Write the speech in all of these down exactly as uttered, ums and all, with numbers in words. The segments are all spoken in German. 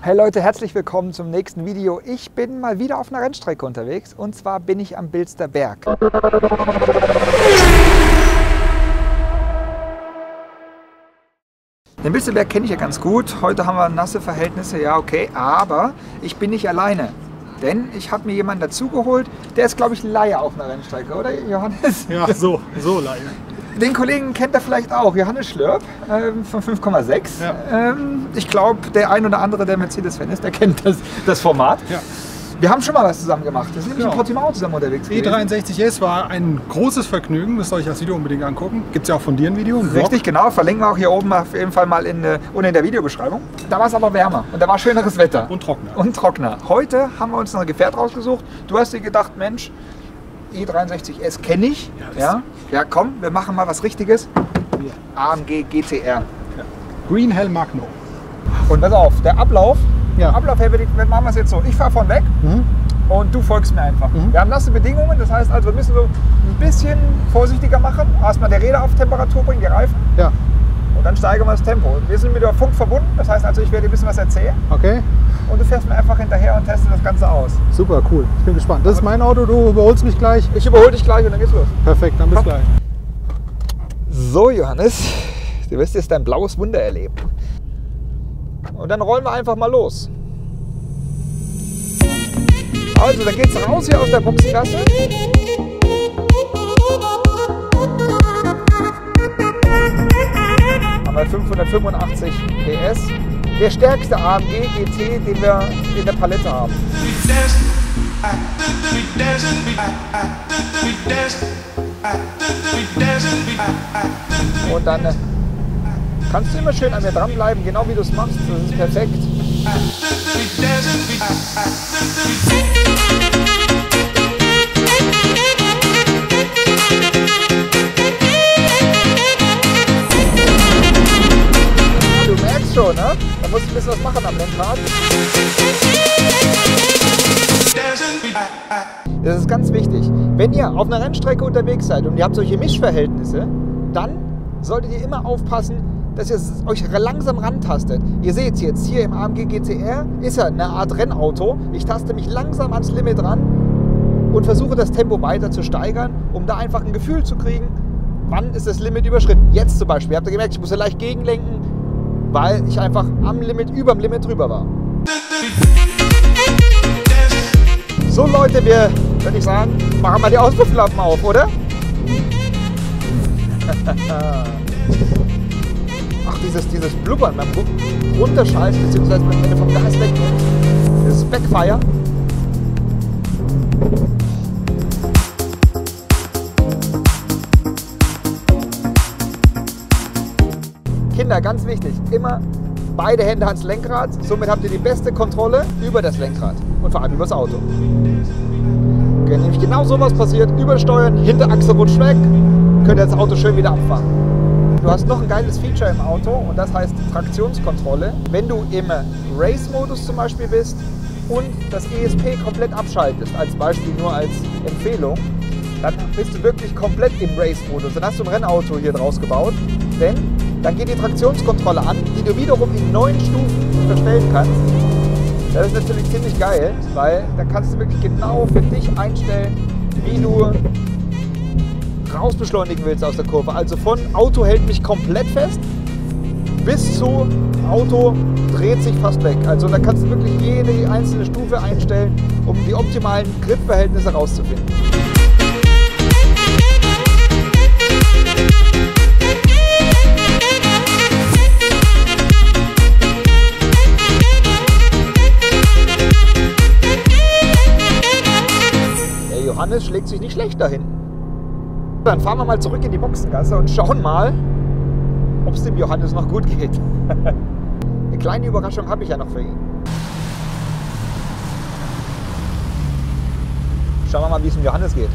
Hey Leute, herzlich willkommen zum nächsten Video. Ich bin mal wieder auf einer Rennstrecke unterwegs und zwar bin ich am Bilster Berg. Den Bilster Berg kenne ich ja ganz gut. Heute haben wir nasse Verhältnisse, ja okay, aber ich bin nicht alleine. Denn ich habe mir jemanden dazugeholt, der ist glaube ich Laie auf einer Rennstrecke, oder Johannes? Ja, so, so Laie. Den Kollegen kennt er vielleicht auch, Johannes Schlörb ähm, von Fünfkommasechs. Ja. Ähm, ich glaube, der ein oder andere, der Mercedes-Fan ist, der kennt das, das Format. Ja. Wir haben schon mal was zusammen gemacht. Das sind nämlich genau. in Portimão zusammen unterwegs E dreiundsechzig S war ein großes Vergnügen. Das soll ich das Video unbedingt angucken. Gibt es ja auch von dir ein Video. Ein Richtig, genau. Verlinken wir auch hier oben auf jeden Fall mal in, und in der Videobeschreibung. Da war es aber wärmer und da war schöneres Wetter. Und trockener. Und trockener. Heute haben wir uns noch ein Gefährt rausgesucht. Du hast dir gedacht, Mensch, E dreiundsechzig S kenne ich. Ja, ja. ja, komm, wir machen mal was Richtiges. Ja. A M G G T R. Ja. Green Hell Magno. Und pass auf, der Ablauf. Ja. Ablauf her, machen wir es jetzt so. Ich fahre von weg mhm. und du folgst mir einfach. Mhm. Wir haben nasse Bedingungen, das heißt also, wir müssen so ein bisschen vorsichtiger machen. Erstmal der Räder auf Temperatur bringen, die Reifen. Ja. Und dann steigern wir das Tempo. Wir sind mit dem Funk verbunden, das heißt also, ich werde dir ein bisschen was erzählen. Okay. Und du fährst mir einfach hinterher und testest das Ganze aus. Super, cool. Ich bin gespannt. Das ist mein Auto, du überholst mich gleich. Ich überhole dich gleich und dann geht's los. Perfekt, dann bis Komm. gleich. So, Johannes, du wirst jetzt dein blaues Wunder erleben. Und dann rollen wir einfach mal los. Also, dann geht's raus hier aus der Boxengasse. Haben wir fünfhundertfünfundachtzig P S. Der stärkste A M G G T, den wir in der Palette haben. Und dann kannst du immer schön an mir dranbleiben, genau wie du es machst. Das ist perfekt. Du merkst schon, ne? Da musst du ein bisschen was machen am Lenkrad. Das ist ganz wichtig. Wenn ihr auf einer Rennstrecke unterwegs seid und ihr habt solche Mischverhältnisse, dann solltet ihr immer aufpassen, dass ihr euch langsam rantastet. Ihr seht jetzt, hier im A M G G T R ist ja eine Art Rennauto. Ich taste mich langsam ans Limit ran und versuche das Tempo weiter zu steigern, um da einfach ein Gefühl zu kriegen, wann ist das Limit überschritten. Jetzt zum Beispiel, habt ihr gemerkt, ich musste leicht gegenlenken, weil ich einfach am Limit, über dem Limit drüber war. So Leute, wir, würde ich sagen, machen mal die Auspufflappen auf, oder? Ach, dieses, dieses Blubbern beim Runterschalz, beziehungsweise wenn du vom Gas weg bist, dieses Backfire. Kinder, ganz wichtig, immer beide Hände ans Lenkrad, somit habt ihr die beste Kontrolle über das Lenkrad und vor allem über das Auto. Okay, nämlich genau so was passiert, übersteuern, Hinterachse rutscht weg, könnt ihr das Auto schön wieder abfahren. Du hast noch ein geiles Feature im Auto und das heißt Traktionskontrolle. Wenn du im Race-Modus zum Beispiel bist und das E S P komplett abschaltest, als Beispiel nur als Empfehlung, dann bist du wirklich komplett im Race-Modus. Dann hast du ein Rennauto hier draus gebaut, denn dann geht die Traktionskontrolle an, die du wiederum in neun Stufen verstellen kannst. Das ist natürlich ziemlich geil, weil dann kannst du wirklich genau für dich einstellen, wie du rausbeschleunigen willst aus der Kurve. Also von Auto hält mich komplett fest bis zu Auto dreht sich fast weg. Also da kannst du wirklich jede einzelne Stufe einstellen, um die optimalen Grip-Verhältnisse rauszufinden. Der Johannes schlägt sich nicht schlecht dahin. Dann fahren wir mal zurück in die Boxengasse und schauen mal, ob es dem Johannes noch gut geht. Eine kleine Überraschung habe ich ja noch für ihn. Schauen wir mal, wie es dem Johannes geht.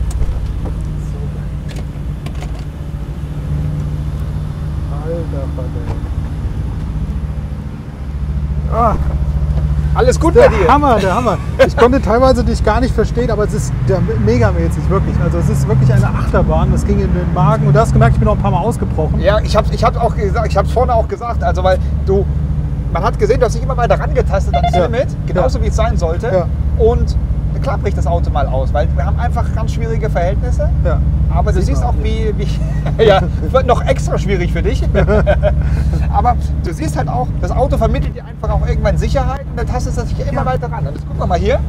Alter, oh. Alles gut bei dir? Hammer, der Hammer. Ich konnte teilweise dich gar nicht verstehen, aber es ist megamäßig, wirklich. Also es ist wirklich eine Achterbahn, das ging in den Magen. Und du hast gemerkt, ich bin noch ein paar Mal ausgebrochen. Ja, ich habe ich hab auch gesagt, ich habe es vorne auch gesagt, also weil du, man hat gesehen, du hast dich immer weiter rangetastet ans ja. Limit, genauso ja. wie es sein sollte. Ja. Und klar bricht das Auto mal aus, weil wir haben einfach ganz schwierige Verhältnisse. Ja. Aber du siehst auch, wie, wie ja, wird noch extra schwierig für dich. Aber du siehst halt auch, das Auto vermittelt dir einfach auch irgendwann Sicherheit und dann tastest du dich immer ja. weiter ran. Und jetzt gucken wir mal hier.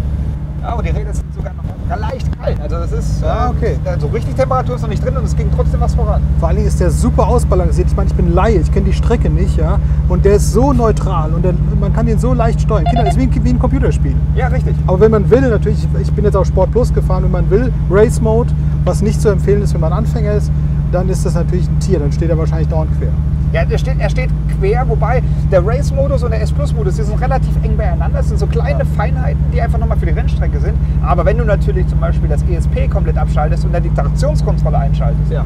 Ja, und die Räder sind sogar noch leicht kalt. Also das ist ja, okay. so richtig Temperatur ist noch nicht drin und es ging trotzdem was voran. Vor allen Dingen ist der super ausbalanciert. Ich meine, ich bin Laie, ich kenne die Strecke nicht, ja. Und der ist so neutral und der, man kann den so leicht steuern. Kinder, das ist wie ein, wie ein Computerspiel. Ja, richtig. Aber wenn man will, natürlich, ich bin jetzt auch Sport Plus gefahren, wenn man will, Race Mode, was nicht zu empfehlen ist, wenn man Anfänger ist, dann ist das natürlich ein Tier. Dann steht er wahrscheinlich dauernd quer. Ja, der steht, er steht quer, wobei der Race-Modus und der S-Plus-Modus, die sind relativ eng beieinander. Das sind so kleine ja. Feinheiten, die einfach nochmal für die Rennstrecke sind. Aber wenn du natürlich zum Beispiel das E S P komplett abschaltest und dann die Traktionskontrolle einschaltest, ja.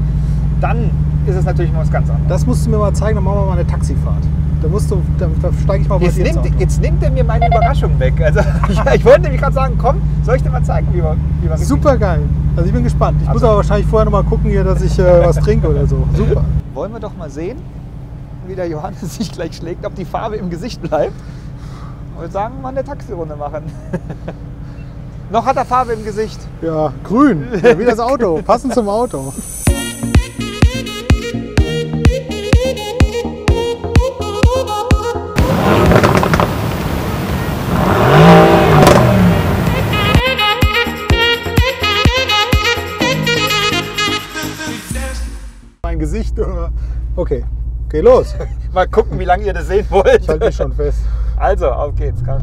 dann ist es natürlich noch was ganz anderes. Das musst du mir mal zeigen, dann machen wir mal eine Taxifahrt. Da, musst du, da, da steige ich mal jetzt nimmt, jetzt nimmt er mir meine Überraschung weg. Also ich, ich wollte nämlich gerade sagen, komm, soll ich dir mal zeigen, wie wir, wie wir super geil. Also ich bin gespannt. Ich also. muss aber wahrscheinlich vorher nochmal gucken, hier, dass ich äh, was trinke oder so. Super. Wollen wir doch mal sehen, wie der Johannes sich gleich schlägt, ob die Farbe im Gesicht bleibt. Ich würde sagen, mal eine Taxirunde machen. Noch hat er Farbe im Gesicht. Ja, grün, ja, wie das Auto, passend zum Auto. Mein Gesicht, okay. Okay, los. Mal gucken, wie lange ihr das sehen wollt. Ich halte mich schon fest. Also, auf geht's. Komm.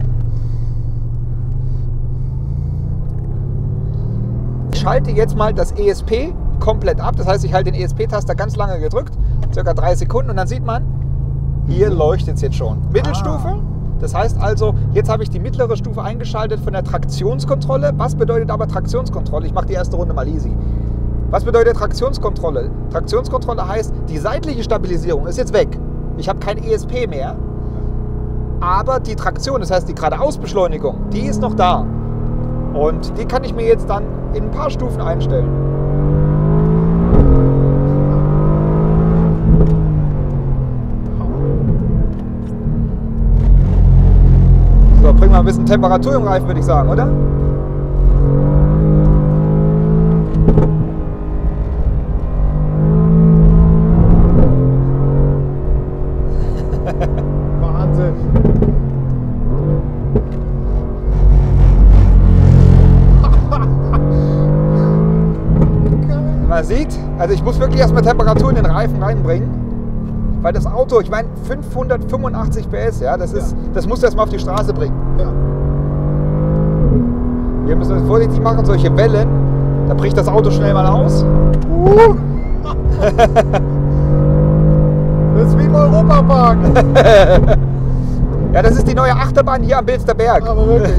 Ich schalte jetzt mal das E S P komplett ab. Das heißt, ich halte den E S P-Taster ganz lange gedrückt, circa drei Sekunden. Und dann sieht man, hier leuchtet es jetzt schon. Mittelstufe. Ah. Das heißt also, jetzt habe ich die mittlere Stufe eingeschaltet von der Traktionskontrolle. Was bedeutet aber Traktionskontrolle? Ich mache die erste Runde mal easy. Was bedeutet Traktionskontrolle? Traktionskontrolle heißt, die seitliche Stabilisierung ist jetzt weg. Ich habe kein E S P mehr, aber die Traktion, das heißt die Geradeausbeschleunigung, die ist noch da. Und die kann ich mir jetzt dann in ein paar Stufen einstellen. So, bringen wir ein bisschen Temperatur im Reifen, würde ich sagen, oder? Sieht, also ich muss wirklich erstmal Temperatur in den Reifen reinbringen, weil das Auto, ich meine fünfhundertfünfundachtzig P S, ja, das ist, ja. das musst du erstmal auf die Straße bringen. Ja. Wir müssen das vorsichtig machen, solche Wellen, da bricht das Auto schnell mal aus. Uh. Das ist wie im Europa-Park. Ja, das ist die neue Achterbahn hier am Bilster Berg. Aber wirklich.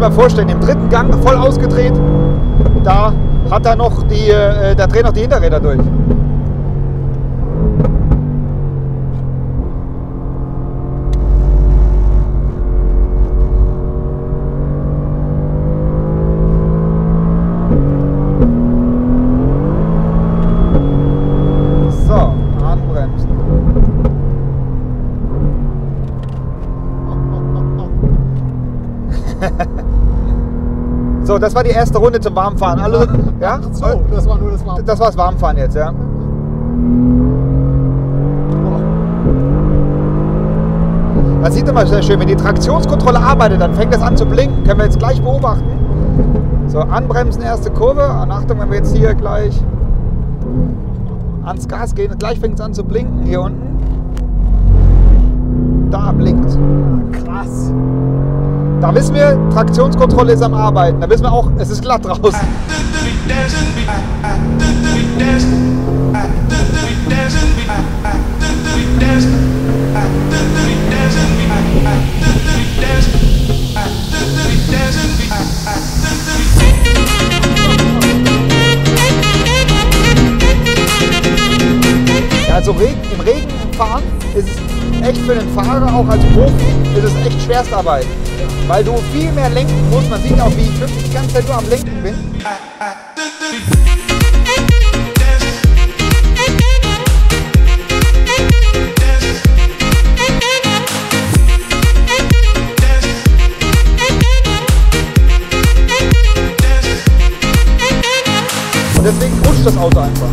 Mal vorstellen, im dritten Gang voll ausgedreht, da hat er noch die, äh, da drehen noch die Hinterräder durch. So, das war die erste Runde zum Warmfahren. Also, ja? So, das war nur das Warmfahren. Das war das Warmfahren jetzt, ja. Man sieht immer sehr schön, wenn die Traktionskontrolle arbeitet, dann fängt das an zu blinken. Können wir jetzt gleich beobachten. So, anbremsen, erste Kurve. Und Achtung, wenn wir jetzt hier gleich ans Gas gehen, gleich fängt es an zu blinken hier unten. Da blinkt. Krass. Da wissen wir, Traktionskontrolle ist am Arbeiten. Da wissen wir auch, es ist glatt draußen. Ja, also Regen, im Regen fahren ist es echt für den Fahrer, auch als Profi, ist es echt Schwerstarbeit. weil du viel mehr lenken musst. Man sieht auch, wie ich wirklich die ganze Zeit nur am Lenken bin. Und deswegen rutscht das Auto einfach.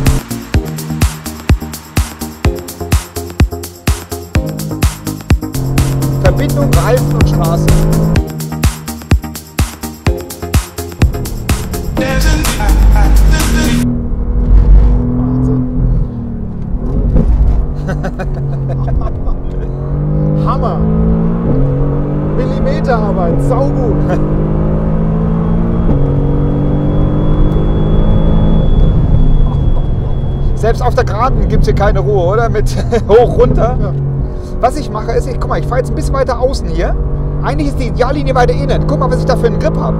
Verbindung Reifen und Straße. Hammer! Millimeterarbeit, saugut! Selbst auf der Geraden gibt es hier keine Ruhe, oder? Mit hoch, runter. Ja. Was ich mache ist, ich, guck mal, ich fahre jetzt ein bisschen weiter außen hier. Eigentlich ist die Ideallinie weiter innen. Guck mal, was ich da für einen Grip habe.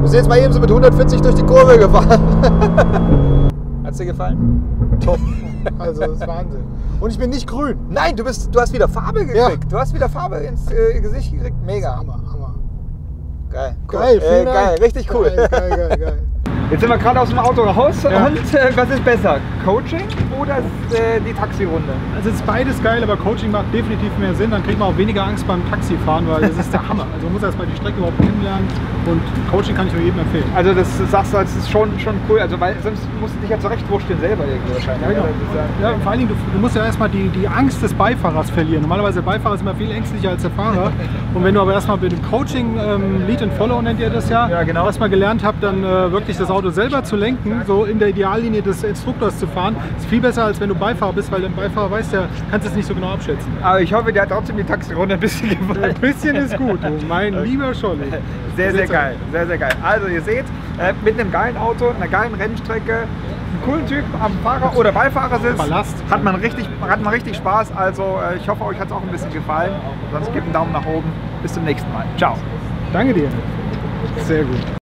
Wir sind jetzt mal eben so mit hundertvierzig durch die Kurve gefahren. Hat's dir gefallen? Top. Also, das ist Wahnsinn. Und ich bin nicht grün. Nein, du, bist, du hast wieder Farbe gekriegt. Ja. Du hast wieder Farbe ins äh, Gesicht gekriegt. Mega. Hammer, Hammer. Geil. Cool. Geil, äh, geil. Richtig cool. Geil, geil, geil, geil. Jetzt sind wir gerade aus dem Auto raus, ja. Und äh, was ist besser? Coaching oder äh, die Taxirunde? Also es ist beides geil, aber Coaching macht definitiv mehr Sinn. Dann kriegt man auch weniger Angst beim Taxifahren, weil das ist der Hammer. Also man muss erstmal die Strecke überhaupt kennenlernen und Coaching kann ich nur jedem empfehlen. Also das sagst du, das ist schon, schon cool. Also weil sonst musst du dich ja zurechtwurschteln selber irgendwie wahrscheinlich. Ja, genau. Ja, vor allen Dingen, du, du musst ja erstmal die, die Angst des Beifahrers verlieren. Normalerweise der Beifahrer ist immer viel ängstlicher als der Fahrer. Und wenn du aber erstmal mit dem Coaching ähm, Lead and Follow nennt ihr das ja, ja genau. erstmal gelernt habt, dann äh, wirklich das Auto selber zu lenken, so in der Ideallinie des Instruktors zu fahren, ist viel besser, als wenn du Beifahrer bist, weil der Beifahrer weiß, der kannst es nicht so genau abschätzen. Aber ich hoffe, der hat trotzdem die Taxirunde ein bisschen gefallen. Ein bisschen ist gut, oh mein lieber Scholli. Sehr, sehr geil, sehr, sehr geil. Also ihr seht, äh, mit einem geilen Auto, einer geilen Rennstrecke, einen coolen Typ am Fahrer- oder Beifahrersitz, hat man richtig, hat man richtig Spaß. Also äh, ich hoffe, euch hat es auch ein bisschen gefallen. Sonst gebt einen Daumen nach oben. Bis zum nächsten Mal. Ciao. Danke dir. Sehr gut.